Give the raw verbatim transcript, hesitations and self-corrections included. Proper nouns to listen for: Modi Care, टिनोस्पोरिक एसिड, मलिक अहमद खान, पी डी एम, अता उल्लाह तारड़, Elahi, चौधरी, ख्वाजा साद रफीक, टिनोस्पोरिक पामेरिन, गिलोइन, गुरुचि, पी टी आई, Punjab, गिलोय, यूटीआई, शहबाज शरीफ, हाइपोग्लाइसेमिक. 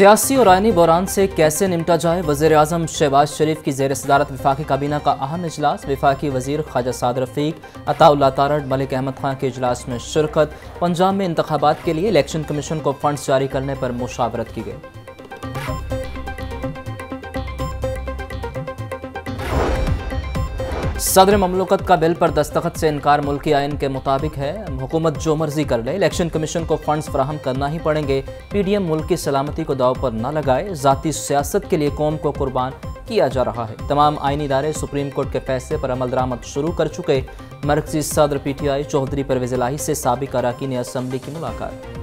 सियासी और आइनी बहरान से कैसे निपटा जाए, वज़ीर आज़म शहबाज शरीफ की ज़ेर सदारत वफाकी काबीना का अहम इजलास। वफाकी वज़ीर ख्वाजा साद रफीक, अता उल्लाह तारड़, मलिक अहमद खान के इजलास में शिरकत। पंजाब में इंतखाबात के लिए इलेक्शन कमीशन को फंड्स जारी करने पर मुशावरत की गई। सदर ममलकत का बिल पर दस्तखत से इनकार मुल्की आइन के मुताबिक है, हुकूमत जो मर्जी कर ले, इलेक्शन कमीशन को फंड्स फराहम करना ही पड़ेंगे। पी डी एम मुल्क की सलामती को दाव पर न लगाए, ज़ाती सियासत के लिए कौम को कुर्बान किया जा रहा है। तमाम आइनी इदारे सुप्रीम कोर्ट के फैसले पर अमल दरामद शुरू कर चुके। मरकजी सदर पी टी आई चौधरी Pervaiz Elahi से साबिक अरकान असम्बली की मुलाकात।